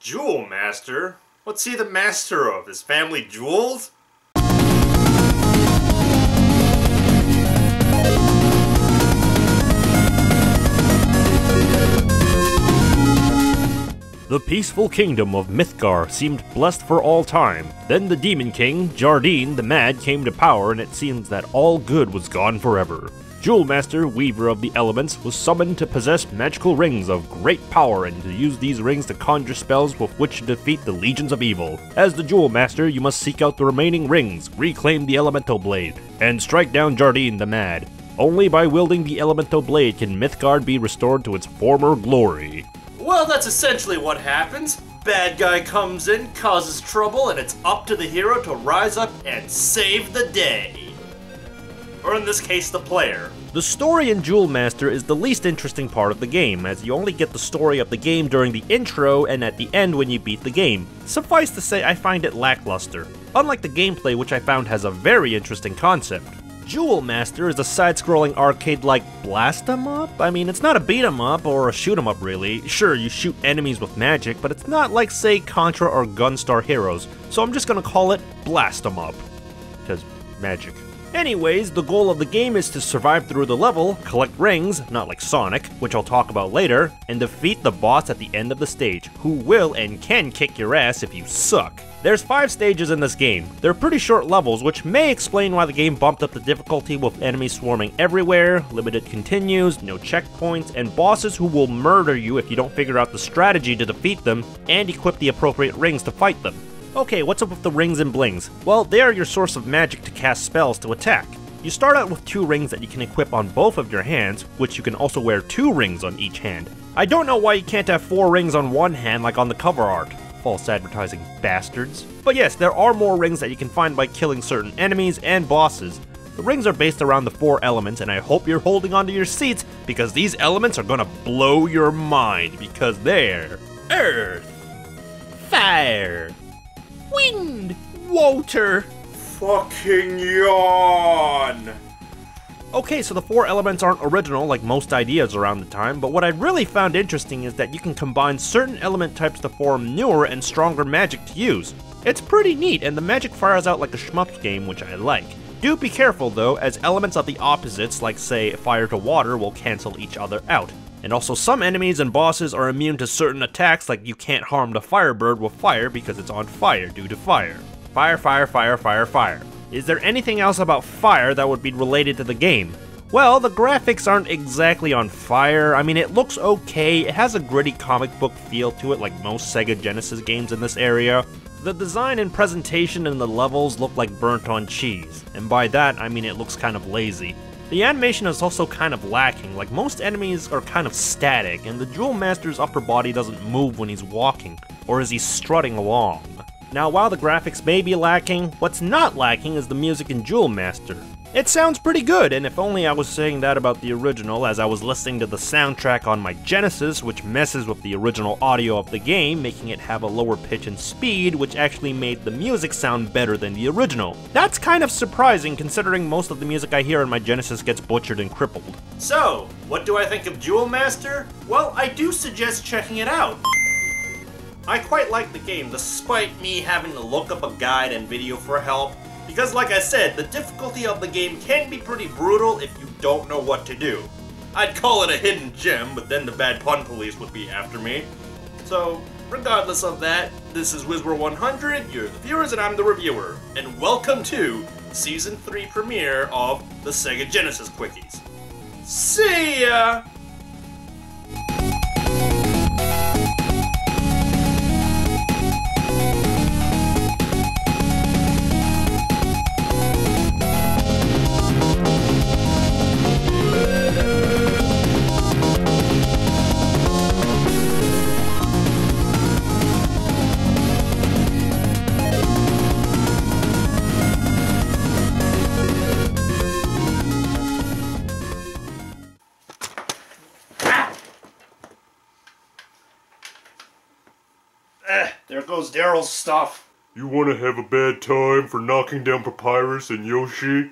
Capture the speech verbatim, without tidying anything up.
Jewelmaster? What's he the master of? His family jewels? The peaceful kingdom of Mythgard seemed blessed for all time. Then the demon king, Jardine the Mad, came to power, and it seems that all good was gone forever. Jewelmaster, Weaver of the Elements, was summoned to possess magical rings of great power and to use these rings to conjure spells with which to defeat the legions of evil. As the Jewelmaster, you must seek out the remaining rings, reclaim the Elemental Blade, and strike down Jardine the Mad. Only by wielding the Elemental Blade can Mythgard be restored to its former glory. Well, that's essentially what happens. Bad guy comes in, causes trouble, and it's up to the hero to rise up and save the day. Or in this case, the player. The story in Jewelmaster is the least interesting part of the game, as you only get the story of the game during the intro and at the end when you beat the game. Suffice to say, I find it lackluster, unlike the gameplay, which I found has a very interesting concept. Jewelmaster is a side-scrolling arcade like Blast'em Up? I mean, it's not a beat'em up or a shoot'em up really. Sure, you shoot enemies with magic, but it's not like, say, Contra or Gunstar Heroes, so I'm just gonna call it Blast'em Up. 'Cause magic. Anyways, the goal of the game is to survive through the level, collect rings, not like Sonic, which I'll talk about later, and defeat the boss at the end of the stage, who will and can kick your ass if you suck. There's five stages in this game. They're pretty short levels, which may explain why the game bumped up the difficulty with enemies swarming everywhere, limited continues, no checkpoints, and bosses who will murder you if you don't figure out the strategy to defeat them and equip the appropriate rings to fight them. Okay, what's up with the rings and blings? Well, they are your source of magic to cast spells to attack. You start out with two rings that you can equip on both of your hands, which you can also wear two rings on each hand. I don't know why you can't have four rings on one hand like on the cover art. False advertising bastards. But yes, there are more rings that you can find by killing certain enemies and bosses. The rings are based around the four elements, and I hope you're holding onto your seats because these elements are gonna blow your mind, because they're earth, fire, wind, water, fucking yawn. Okay, so the four elements aren't original like most ideas around the time, but what I really found interesting is that you can combine certain element types to form newer and stronger magic to use. It's pretty neat, and the magic fires out like a shmups game, which I like. Do be careful though, as elements of the opposites, like say fire to water, will cancel each other out. And also some enemies and bosses are immune to certain attacks, like you can't harm the firebird with fire because it's on fire due to fire. Fire, fire, fire, fire, fire. Is there anything else about fire that would be related to the game? Well, the graphics aren't exactly on fire. I mean, it looks okay. It has a gritty comic book feel to it like most Sega Genesis games in this area. The design and presentation in the levels look like burnt on cheese. And by that, I mean it looks kind of lazy. The animation is also kind of lacking, like most enemies are kind of static, and the Jewelmaster's upper body doesn't move when he's walking, or as he's strutting along. Now, while the graphics may be lacking, what's not lacking is the music in Jewelmaster. It sounds pretty good, and if only I was saying that about the original, as I was listening to the soundtrack on my Genesis, which messes with the original audio of the game, making it have a lower pitch and speed, which actually made the music sound better than the original. That's kind of surprising, considering most of the music I hear in my Genesis gets butchered and crippled. So, what do I think of Jewelmaster? Well, I do suggest checking it out. I quite like the game, despite me having to look up a guide and video for help, because like I said, the difficulty of the game can be pretty brutal if you don't know what to do. I'd call it a hidden gem, but then the bad pun police would be after me. So, regardless of that, this is WizWar one hundred, you're the viewers and I'm the reviewer, and welcome to Season three premiere of the Sega Genesis Quickies. See ya! There goes Daryl's stuff. You wanna have a bad time for knocking down Papyrus and Yoshi?